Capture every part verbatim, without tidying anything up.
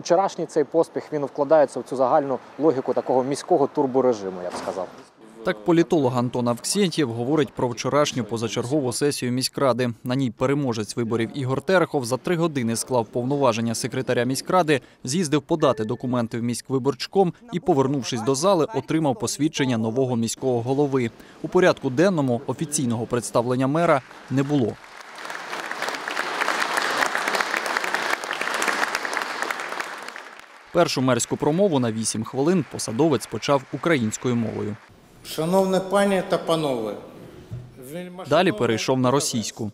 вчорашній цей поспіх, він вкладається в цю загальну логіку такого міського турборежиму, я б сказав. Так політолог Антон Авксентьєв говорить про вчорашню позачергову сесію міськради. На ній переможець виборів Ігор Терехов за три години склав повноваження секретаря міськради, з'їздив подати документи в міськвиборчком і, повернувшись до зали, отримав посвідчення нового міського голови. У порядку денному офіційного представлення мера не було. Першу мерську промову на вісім хвилин посадовець почав українською мовою. Шановні пані та панове. Далі перейшов на російську.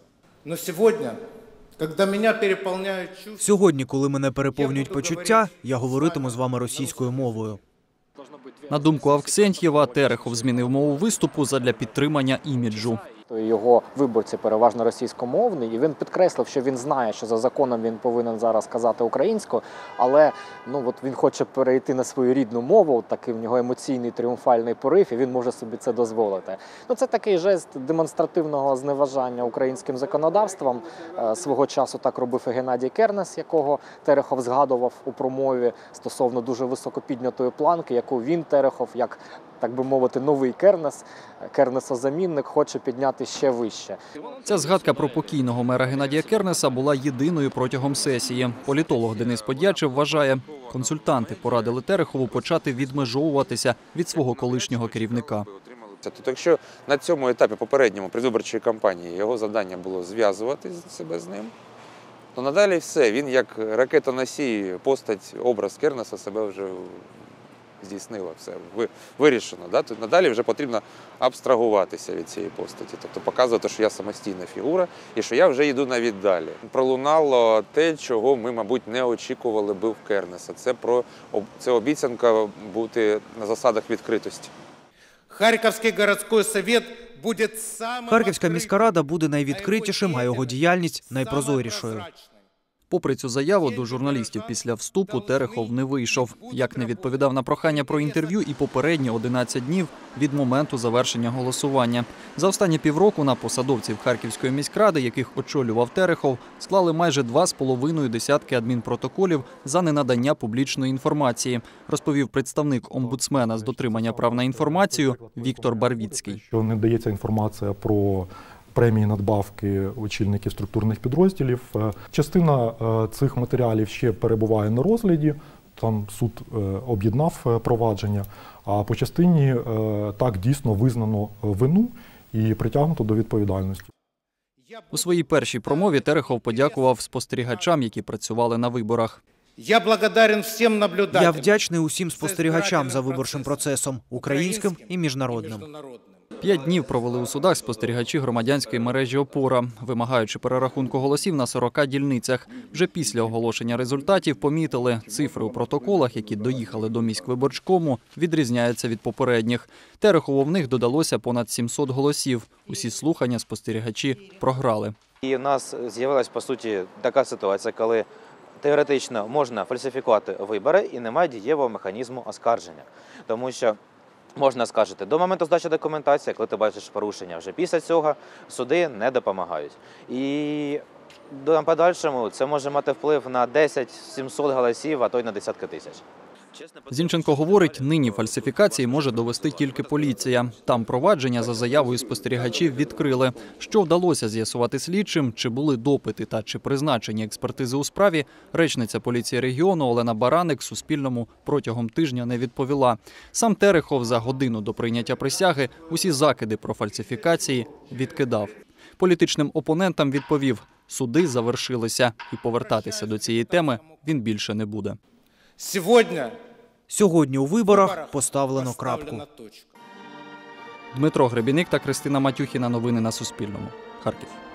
Сьогодні, коли мене переповнюють почуття, я говоритиму з вами російською мовою. На думку Авксентьєва, Терехов змінив мову виступу задля підтримання іміджу. Його виборці переважно російськомовні, і він підкреслив, що він знає, що за законом він повинен зараз казати українською, але ну, от він хоче перейти на свою рідну мову, такий в нього емоційний тріумфальний порив, і він може собі це дозволити. Ну, це такий жест демонстративного зневажання українським законодавством. Свого часу так робив і Геннадій Кернес, якого Терехов згадував у промові стосовно дуже високопіднятої планки, яку він, Терехов, як, так би мовити, новий Кернес, Кернесозамінник, хоче підняти ще вище. Ця згадка про покійного мера Геннадія Кернеса була єдиною протягом сесії. Політолог Денис Под'ячев вважає, консультанти порадили Терехову почати відмежовуватися від свого колишнього керівника. Тобто, якщо на цьому етапі попередньому предвиборчої кампанії його завдання було зв'язувати себе з ним, то надалі все, він як ракетоносій, постать, образ Кернеса себе вже здійснила, все вирішено. Да? Тут надалі вже потрібно абстрагуватися від цієї постаті, тобто показувати, що я самостійна фігура і що я вже йду навіть далі. Пролунало те, чого ми, мабуть, не очікували би в Кернеса. Це, про, це обіцянка бути на засадах відкритості. Харківська міська рада буде найвідкритішим, а його діяльність – найпрозорішою. Попри цю заяву, до журналістів після вступу Терехов не вийшов. Як не відповідав на прохання про інтерв'ю і попередні одинадцять днів від моменту завершення голосування. За останні півроку на посадовців Харківської міськради, яких очолював Терехов, склали майже два з половиною десятки адмінпротоколів за ненадання публічної інформації, розповів представник омбудсмена з дотримання прав на інформацію Віктор Барвіцький. Що не дається інформація про премії, надбавки очільників структурних підрозділів. Частина цих матеріалів ще перебуває на розгляді, там суд об'єднав провадження, а по частині так дійсно визнано вину і притягнуто до відповідальності. У своїй першій промові Терехов подякував спостерігачам, які працювали на виборах. Я вдячний усім спостерігачам за виборчим процесом, українським і міжнародним. П'ять днів провели у судах спостерігачі громадянської мережі «Опора», вимагаючи перерахунку голосів на сорока дільницях. Вже після оголошення результатів помітили, цифри у протоколах, які доїхали до міськвиборчкому, відрізняються від попередніх. Терехову в них додалося понад сімсот голосів. Усі слухання спостерігачі програли. І в нас з'явилася, по суті, така ситуація, коли теоретично можна фальсифікувати вибори і немає дієвого механізму оскарження, тому що можна скажете, до моменту здачі документації, коли ти бачиш порушення, вже після цього суди не допомагають. І до подальшому це може мати вплив на десять-сімсот голосів, а то й на десятки тисяч. Зінченко говорить, нині фальсифікації може довести тільки поліція. Там провадження за заявою спостерігачів відкрили. Що вдалося з'ясувати слідчим, чи були допити та чи призначені експертизи у справі, речниця поліції регіону Олена Бараник Суспільному протягом тижня не відповіла. Сам Терехов за годину до прийняття присяги усі закиди про фальсифікації відкидав. Політичним опонентам відповів, суди завершилися і повертатися до цієї теми він більше не буде. Сьогодні у виборах поставлено крапку. Дмитро Гребіник та Кристина Матюхіна. Новини на Суспільному. Харків.